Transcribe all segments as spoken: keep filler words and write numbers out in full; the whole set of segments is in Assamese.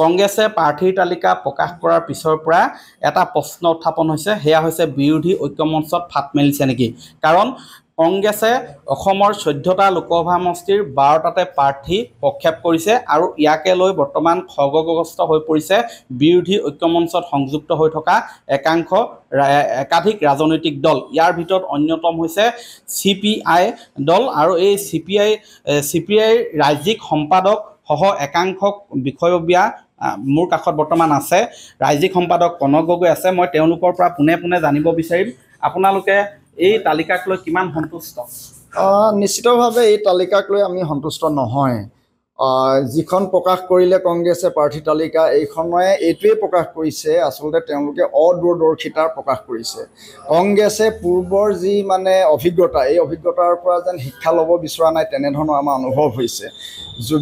কংগ্ৰেছে প্ৰাৰ্থীৰ তালিকা প্ৰকাশ কৰাৰ পিছৰ পৰা এটা প্ৰশ্ন উত্থাপন হৈছে, সেয়া হৈছে বিৰোধী ঐক্যমঞ্চত ফাট মেলিছে নেকি। কাৰণ কংগ্ৰেছে অসমৰ চৈধ্যটা লোকসভা সমষ্টিৰ বাৰটাতে প্ৰাৰ্থী প্ৰক্ষেপ কৰিছে আৰু ইয়াকে লৈ বৰ্তমান খগগ্ৰস্ত হৈ পৰিছে বিৰোধী ঐক্যমঞ্চত সংযুক্ত হৈ থকা একাংশ একাধিক ৰাজনৈতিক দল। ইয়াৰ ভিতৰত অন্যতম হৈছে চি পি আই দল আৰু এই চি পি আই চি পি আইৰ ৰাজ্যিক সম্পাদক সহ একাংশ বিষয়বীয়া মোৰ কাষত বৰ্তমান আছে। ৰাজ্যিক সম্পাদক কনক গগৈ আছে, মই তেওঁলোকৰ পৰা পোনে পোনে জানিব বিচাৰিম আপোনালোকে এই তালিকাক লৈ কিমান সন্তুষ্ট। নিশ্চিতভাৱে এই তালিকাক লৈ আমি সন্তুষ্ট নহয়। যিখন প্ৰকাশ কৰিলে কংগ্ৰেছে প্ৰাৰ্থী তালিকা, এইখনে এইটোৱেই প্ৰকাশ কৰিছে আচলতে তেওঁলোকে অদূৰদৰ্শিতাৰ প্ৰকাশ কৰিছে। কংগ্ৰেছে পূৰ্বৰ যি মানে অভিজ্ঞতা, এই অভিজ্ঞতাৰ পৰা যেন শিক্ষা ল'ব বিচৰা নাই তেনেধৰণৰ আমাৰ অনুভৱ হৈছে।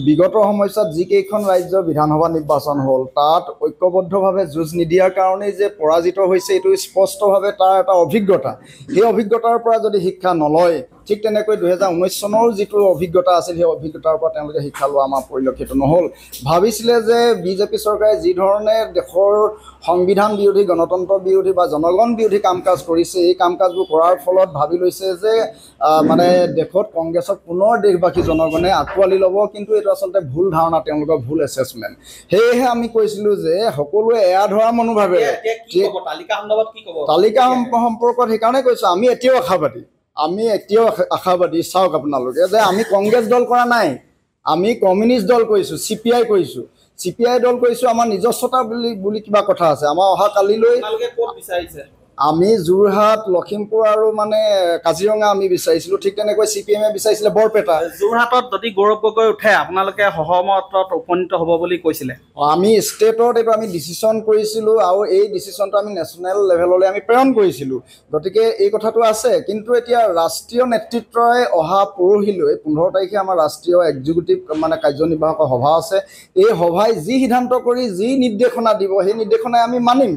বিগত সময়ছোৱাত যিকেইখন ৰাজ্য বিধানসভা নিৰ্বাচন হ'ল তাত ঐক্যবদ্ধভাৱে যুঁজ নিদিয়াৰ কাৰণেই যে পৰাজিত হৈছে এইটো স্পষ্টভাৱে তাৰ এটা অভিজ্ঞতা। সেই অভিজ্ঞতাৰ পৰা যদি শিক্ষা নলয়, ঠিক তেনেকৈ দুহেজাৰ ঊনৈছ চনৰ যিটো অভিজ্ঞতা আছিল সেই অভিজ্ঞতাৰ পৰা তেওঁলোকে শিক্ষা লোৱা আমাৰ পৰিলক্ষিত নহ'ল। ভাবিছিলে যে বিজেপি চৰকাৰে যিধৰণে দেশৰ সংবিধান বিৰোধী, গণতন্ত্ৰ বিৰোধী বা জনগণ বিৰোধী কাম কাজ কৰিছে, এই কাম কাজবোৰ কৰাৰ ফলত ভাবি লৈছে যে মানে দেশত কংগ্ৰেছক পুনৰ দেশবাসী জনগণে আঁকোৱালি ল'ব, কিন্তু এইটো আচলতে ভুল ধাৰণা, তেওঁলোকৰ ভুল এছেচমেণ্ট। সেয়েহে আমি কৈছিলোঁ যে সকলোৱে এয়া ধৰা মনোভাৱেৰে তালিকা সম্পৰ্কত সেইকাৰণে কৈছোঁ আমি এতিয়াও আশাবাদী, আমি এতিয়াও আশাবাদী। চাওক আপোনালোকে যে আমি কংগ্ৰেছ দল কৰা নাই, আমি কমিউনিষ্ট দল কৰিছোঁ, চি পি আই কৰিছোঁ। চি পি আই দল কৰিছোঁ আমাৰ নিজস্বতা বুলি বুলি কিবা কথা আছে। আমাৰ অহা কালিলৈ আমি যোৰহাট, লখিমপুৰ আৰু মানে কাজিৰঙা আমি বিচাৰিছিলোঁ। ঠিক তেনেকৈ চি পি এমে বিচাৰিছিলে বৰপেটা। যোৰহাটত যদি গৌৰৱ গগৈ উঠে আপোনালোকে সহমতত উপনীত হ'ব বুলি কৈছিলে। আমি ষ্টেটত এইটো আমি ডিচিশ্যন কৰিছিলোঁ আৰু এই ডিচিশ্যনটো আমি নেশ্যনেল লেভেললৈ আমি প্ৰেৰণ কৰিছিলোঁ। গতিকে এই কথাটো আছে, কিন্তু এতিয়া ৰাষ্ট্ৰীয় নেতৃত্বই অহা পৰহিলৈ পোন্ধৰ তাৰিখে আমাৰ ৰাষ্ট্ৰীয় এক্সিকিউটিভ মানে কাৰ্যনিৰ্বাহকৰ সভা আছে। এই সভাই যি সিদ্ধান্ত কৰি যি নিৰ্দেশনা দিব সেই নিৰ্দেশনাই আমি মানিম।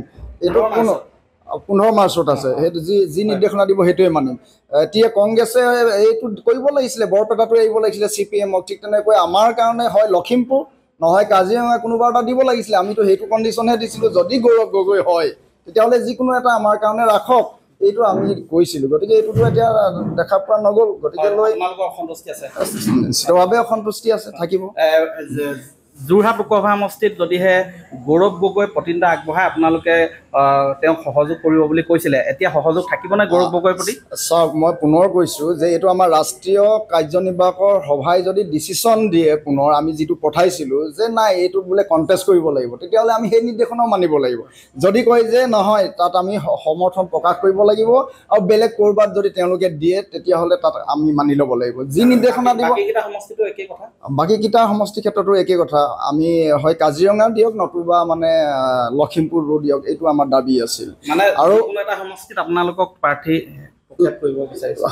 এইটো কোনো পোন্ধৰ মাৰ্চত আছে, সেইটো যি যি নিৰ্দেশনা দিব সেইটোৱে মানিম। এতিয়া কংগ্ৰেছে এইটো কৰিব লাগিছিলে, বৰপেটাটো এৰিব লাগিছিলে চি পি এমক। ঠিক তেনেকৈ আমাৰ কাৰণে হয় লখিমপুৰ, নহয় কাজিৰঙা, কোনোবা এটা দিব লাগিছিলে। আমিতো সেইটো কণ্ডিশ্যনহে দিছিলোঁ। যদি গৌৰৱ গগৈ হয় তেতিয়াহ'লে যিকোনো এটা আমাৰ কাৰণে ৰাখক, এইটো আমি কৈছিলোঁ। গতিকে এইটোতো এতিয়া দেখা পোৱা নগ'ল। গতিকে লৈ অসন্তুষ্টি আছে, নিশ্চিতভাৱে অসন্তুষ্টি আছে, থাকিব। যোৰহাট লোকসভা সমষ্টিত যদিহে গৌৰৱ গগৈ প্ৰতিনিধিত্ব আগবঢ়াই আপোনালোকে তেওঁক সহযোগ কৰিব বুলি কৈছিলে, এতিয়া সহযোগ থাকিবনে গৌৰৱ গগৈৰ প্ৰতি? চাওক, মই পুনৰ কৈছোঁ যে এইটো আমাৰ ৰাষ্ট্ৰীয় কাৰ্যনিৰ্বাহকৰ সভাই যদি ডিচিশ্যন দিয়ে পুনৰ, আমি যিটো পঠাইছিলোঁ যে নাই এইটো বোলে কণ্টেষ্ট কৰিব লাগিব, তেতিয়াহ'লে আমি সেই নিৰ্দেশনাও মানিব লাগিব। যদি কয় যে নহয় তাত আমি সমৰ্থন প্ৰকাশ কৰিব লাগিব আৰু বেলেগ ক'ৰবাত যদি তেওঁলোকে দিয়ে তেতিয়াহ'লে তাত আমি মানি ল'ব লাগিব যি নিৰ্দেশনা দিব। বাকীকেইটা সমষ্টিৰ ক্ষেত্ৰতো একেই কথা, আমি হয় কাজিৰঙা দিয়ক নতুবা মানে লখিমপুৰ ৰোড দিয়ক, এইটো আমাৰ দাবী আছিল। আৰু আপোনালোকক প্ৰাৰ্থী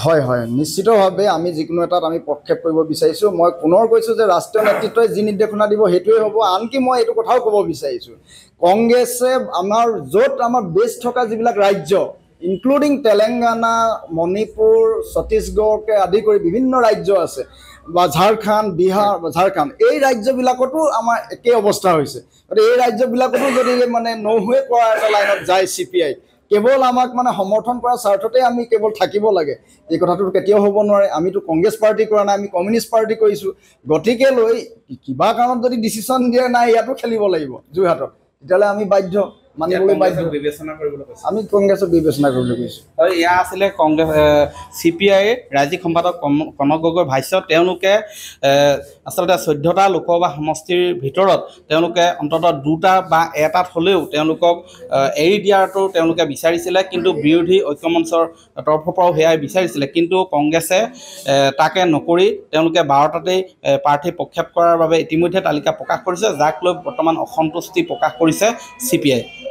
হয় হয় নিশ্চিতভাৱে আমি যিকোনো এটাত আমি প্ৰক্ষেপ কৰিব বিচাৰিছোঁ। মই পুনৰ কৈছোঁ যে ৰাষ্ট্ৰীয় নেতৃত্বই যি নিৰ্দেশনা দিব সেইটোৱে হ'ব। আনকি মই এইটো কথাও ক'ব বিচাৰিছোঁ, কংগ্ৰেছে আমাৰ য'ত আমাৰ বেচ থকা যিবিলাক ৰাজ্য ইনক্লুডিং তেলেংগানা, মণিপুৰ, ছত্তীশগড়কে আদি কৰি বিভিন্ন ৰাজ্য আছে বা ঝাৰখণ্ড, বিহাৰ, ঝাৰখণ্ড, এই ৰাজ্যবিলাকতো আমাৰ একেই অৱস্থা হৈছে। গতিকে এই ৰাজ্যবিলাকতো যদি মানে নহৈ পৰা এটা লাইনত যায় চি পি আই, কেৱল আমাক মানে সমৰ্থন কৰাৰ স্বাৰ্থতে আমি কেৱল থাকিব লাগে, এই কথাটো কেতিয়াও হ'ব নোৱাৰে। আমিতো কংগ্ৰেছ পাৰ্টি কৰা নাই, আমি কমিউনিষ্ট পাৰ্টি কৰিছোঁ। গতিকে লৈ কিবা কাৰণত যদি ডিচিশ্যন দিয়া নাই ইয়াতো খেলিব লাগিব যোৰহাটত, তেতিয়াহ'লে আমি বাধ্য মানিবলৈ বাধ্য। আমি কংগ্ৰেছক বিবেচনা কৰিবলৈ কৈছোঁ। আৰু এয়া আছিলে কংগ্ৰেছ চি পি আইৰ ৰাজ্যিক সম্পাদক কনক গগৈৰ ভাষ্য। তেওঁলোকে আচলতে চৈধ্যটা লোকসভা সমষ্টিৰ ভিতৰত তেওঁলোকে অন্ততঃ দুটা বা এটাত হ'লেও তেওঁলোকক এৰি দিয়াটো তেওঁলোকে বিচাৰিছিলে, কিন্তু বিৰোধী ঐক্যমঞ্চৰ তৰফৰ পৰাও সেয়াই বিচাৰিছিলে, কিন্তু কংগ্ৰেছে তাকে নকৰি তেওঁলোকে বাৰটাতেই প্ৰাৰ্থী প্ৰক্ষেপ কৰাৰ বাবে ইতিমধ্যে তালিকা প্ৰকাশ কৰিছে, যাক লৈ বৰ্তমান অসন্তুষ্টি প্ৰকাশ কৰিছে চি পি আই।